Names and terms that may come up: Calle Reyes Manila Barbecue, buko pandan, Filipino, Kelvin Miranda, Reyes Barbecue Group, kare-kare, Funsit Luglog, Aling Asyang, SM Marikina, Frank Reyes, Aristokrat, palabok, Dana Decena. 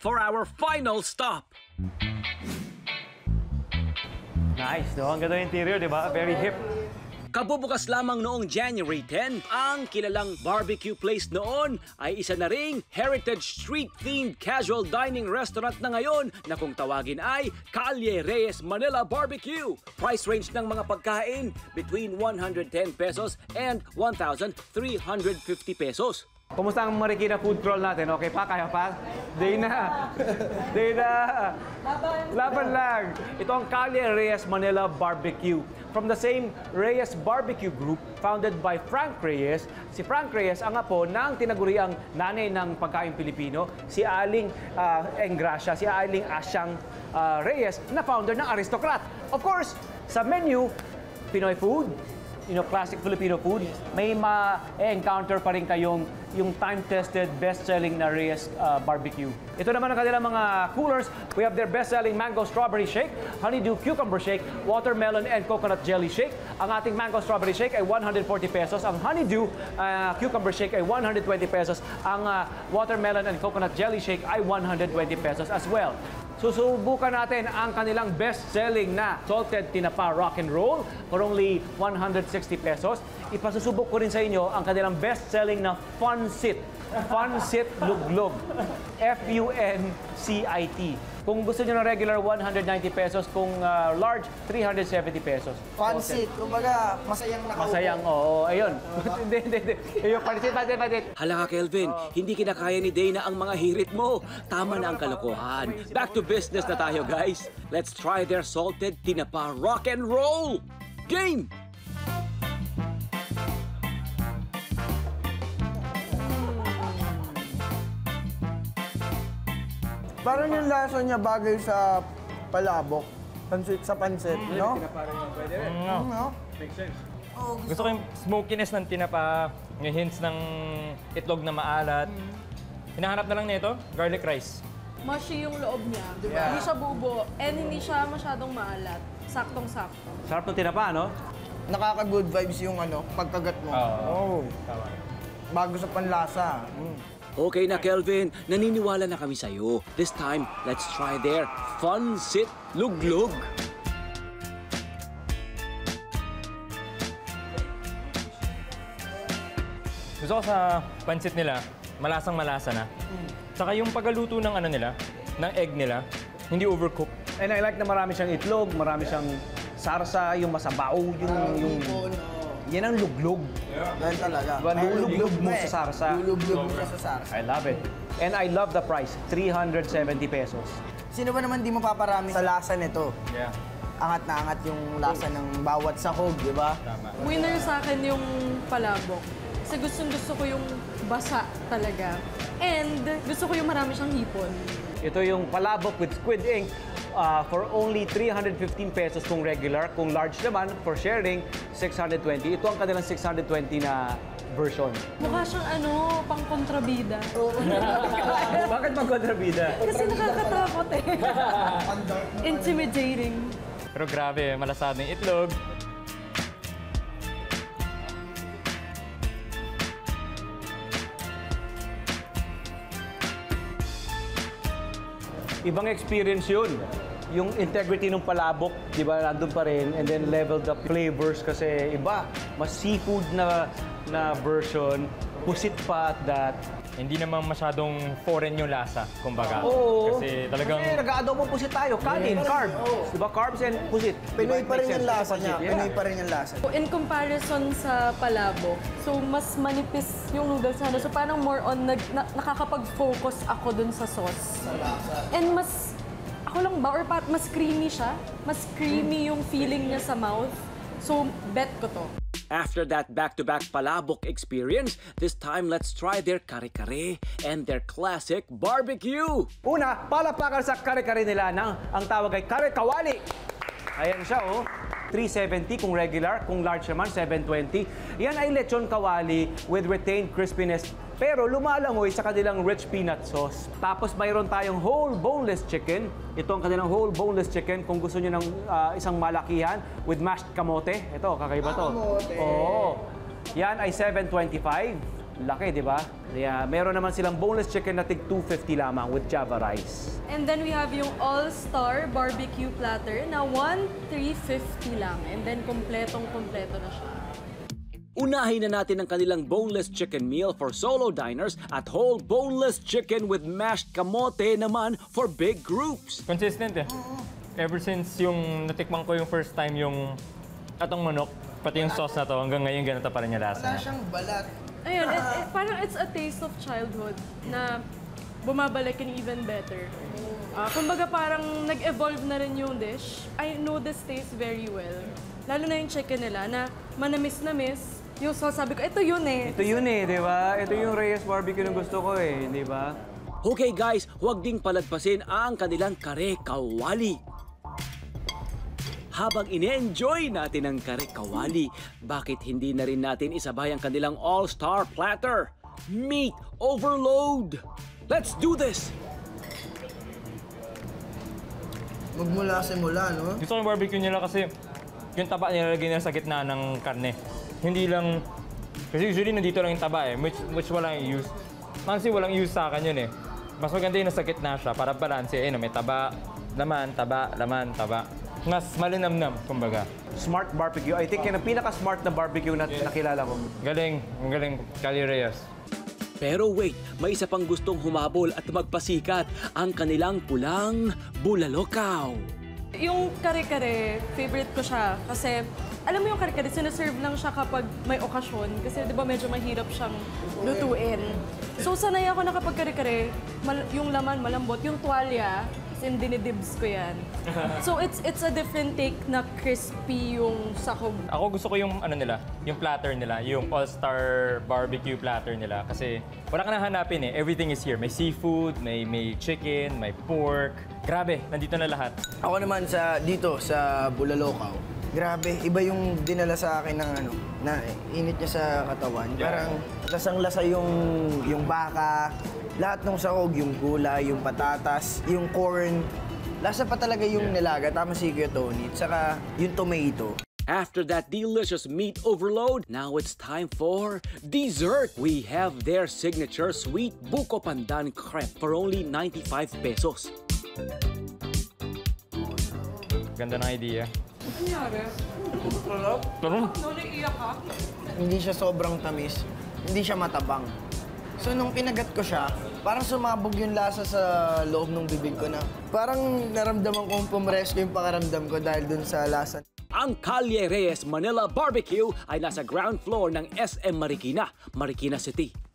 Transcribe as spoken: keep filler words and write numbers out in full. for our final stop. Nice, no? Ang ganda ng interior, di ba? Very hip. Kabubukas lamang noong January tenth, ang kilalang barbecue place noon ay isa na ring heritage street-themed casual dining restaurant na ngayon na kung tawagin ay Calle Reyes Manila Barbecue. Price range ng mga pagkain between one hundred ten pesos and one thousand three hundred fifty pesos. Kumusta ang Marikina food troll natin? Okay pa? Kaya pa? Day na! Day na! Laban lang! Ito ang Calle Reyes Manila Barbecue. From the same Reyes Barbecue Group, founded by Frank Reyes. Si Frank Reyes ang apo ng tinaguriang nanay ng pagkain Pilipino, si Aling uh, Engracia, si Aling Asyang uh, Reyes, na founder ng Aristokrat. Of course, sa menu, Pinoy food, you know, classic Filipino food, may ma-encounter pa rin kayong yung time-tested, best-selling na Reyes uh, Barbecue. Ito naman ang kanilang mga coolers. We have their best-selling mango strawberry shake, honeydew cucumber shake, watermelon and coconut jelly shake. Ang ating mango strawberry shake ay one hundred forty pesos. Ang honeydew uh, cucumber shake ay one hundred twenty pesos. Ang uh, watermelon and coconut jelly shake ay one hundred twenty pesos as well. Susubukan natin ang kanilang best-selling na salted tinapa rock and roll for only one hundred sixty pesos. Ipasusubok ko rin sa inyo ang kanilang best-selling na funsit. Funsit luglog. F U N C I T. Kung gusto nyo ng regular, one hundred ninety pesos. Kung uh, large, three hundred seventy pesos. Funsit. Kumbaga, masayang nakaupo. Masayang, oo. Ayun. Hindi, hindi, hindi. Ayun, pansit, pansit, pansit. Hala ka, Kelvin. Oh. Hindi kinakaya ni Dana ang mga hirit mo. Tama na ang kalokohan. Back to business na tayo, guys. Let's try their salted tinapa rock and roll. Game! Parang yung lasa niya bagay sa palabok, pansit sa pansit, mm. no? Mm, no? Makes sense. Oh, gusto, gusto ko yung smokiness ng tinapa, yung hints ng itlog na maalat. Mm. Hinahanap na lang nito, garlic rice. Mushy yung loob niya, di ba? Yeah. Hindi siya bubo, and hindi siya masyadong maalat. Saktong-sakto. Sarap ng tinapa, no? Nakaka-good vibes yung ano, pagkagat mo. Oo. Oh. Tama. Bago sa panlasa. Mm. Okay na, Kelvin. Naniniwala na kami sa'yo. This time, let's try their Funsit Luglog. Gusto ko sa pansit nila, malasang malasa na. Saka yung pagluto ng ano nila, ng egg nila, hindi overcooked. And I like na marami siyang itlog, marami siyang sarsa, yung masabaw, yung... yung... Yan ang luglog. Yeah. Yan talaga. Luluglog mo sa sarsa. Luluglog mo sa sarsa. I love it. And I love the price. three hundred seventy pesos. Sino ba naman di mapaparami sa lasa nito? Yeah. Angat na angat yung lasa ng bawat sahog, di ba? Tama. Winner sa akin yung palabok. Kasi gustong-gusto ko yung basa talaga. And gusto ko yung marami siyang hipon. Ito yung palabok with squid ink. Uh, for only three hundred fifteen pesos kung regular, kung large naman, for sharing, six hundred twenty. Ito ang kanilang six hundred twenty na version. Mukha siyang ano, pang kontrabida. Oo. Bakit pang kontrabida? Kasi nakakatakot eh. Intimidating. Pero grabe, malasado yung itlog. Ibang experience yun. Yung integrity ng palabok, di ba, nandun pa rin. And then leveled up flavors kasi iba. Mas seafood na, na version. Pusit pa at that. Hindi naman masyadong foreign yung lasa, kumbaga. Oo. Kasi talagang... Kasi nag-aadaw mo pusit tayo. Kanin, yeah. Carb. Oh. Di ba? Carbs and pusit. Pinoy pa rin yung lasa niya. Yeah. Pinoy pa rin yung lasa. In comparison sa palabok, so mas manipis yung noodles na. So parang more on, nag, na, nakakapag-focus ako dun sa sauce. Sa lasa. And mas, ako lang ba? Or pa, mas creamy siya. Mas creamy yung feeling niya sa mouth. So bet ko to. After that back-to-back palabok experience, this time let's try their kare-kare and their classic barbecue. Una, palapakan sa kare-kare nila ng ang tawag ay kare-kawali. Ayan siya, oh. three seventy kung regular, kung large naman, seven twenty. Yan ay lechon kawali with retained crispiness, pero lumalangoy sa kanilang rich peanut sauce. Tapos mayroon tayong whole boneless chicken. Ito ang kanilang whole boneless chicken kung gusto nyo ng uh, isang malakihan with mashed kamote. Ito, kakaiba to. Kamote. Oo. Yan ay seven twenty-five. Laki, di ba? Yeah, meron naman silang boneless chicken na tig two fifty lamang with java rice. And then we have yung all-star barbecue platter na one three fifty lang. And then kompletong-kompleto na siya. Unahin na natin ang kanilang boneless chicken meal for solo diners at whole boneless chicken with mashed kamote naman for big groups. Consistent eh. Ever since yung natikman ko yung first time yung atong manok, pati yung sauce na to, hanggang ngayon ganito pa rin yung lasa. Wala siyang balat. Ayun, it, it, parang it's a taste of childhood na bumabalik and even better. Uh, kumbaga parang nag-evolve na rin yung dish. I know this taste very well. Lalo na yung chicken nila na manamis na miss. Yung sauce, sabi ko, ito yun eh. Ito yun eh, di ba? Ito yung Reyes Barbecue na gusto ko eh, di ba? Okay guys, huwag ding palagpasin ang kanilang kare kawali. Habang ine-enjoy natin ang kare kawali, bakit hindi na rin natin isabay ang kanilang all-star platter? Meat overload! Let's do this! Magmula-simula, no? Gusto ko yung barbecue nila kasi yung taba nilalagay nila sa gitna ng karne. Hindi lang... Kasi usually nandito lang yung taba eh, which, which walang use. Honestly, walang use sa akin yun eh. Mas maganda yung nasa gitna siya para balance eh. No? May taba, laman, taba, laman, taba. Mas malinamnam, kumbaga. Smart barbecue. I think yan ang pinaka-smart na barbecue na yes. nakilala ko. Galing. Ang galing. Calle Reyes. Pero wait, may isa pang gustong humabol at magpasikat. Ang kanilang pulang bulalokaw. Yung kare-kare, favorite ko siya. Kasi, alam mo yung kare-kare, sinaserve lang siya kapag may okasyon. Kasi, di ba, medyo mahirap siyang lutuin. So, sanay ako na kapag kare-kare, yung laman malambot, yung tuwalya, and dinidibs ko yan. So, it's it's a different take na crispy yung sahog. Ako gusto ko yung ano nila, yung platter nila, yung all-star barbecue platter nila. Kasi, wala ka na hanapin eh. Everything is here. May seafood, may, may chicken, may pork. Grabe, nandito na lahat. Ako naman sa dito sa Bulalokaw. Grabe, iba yung dinala sa akin ng ano, na init niya sa katawan. Yeah. Parang lasang-lasa yung yung baka, lahat ng sahog, yung gulay, yung patatas, yung corn. Lasa pa talaga yung yeah. nilaga, tama si Kuya Tony, tsaka yung tomato. After that delicious meat overload, now it's time for dessert. We have their signature sweet buko pandan crepe for only ninety-five pesos. Ganda ng idea. Nangyari? Sarap? Sarap? Noon naiiyak ka? Hindi siya sobrang tamis. Hindi siya matabang. So nung pinagat ko siya, parang sumabog yung lasa sa loob ng bibig ko na. Parang naramdaman kong pumresko yung pakaramdam ko dahil dun sa lasa. Ang Calle Reyes Manila Barbecue ay nasa ground floor ng S M Marikina, Marikina City.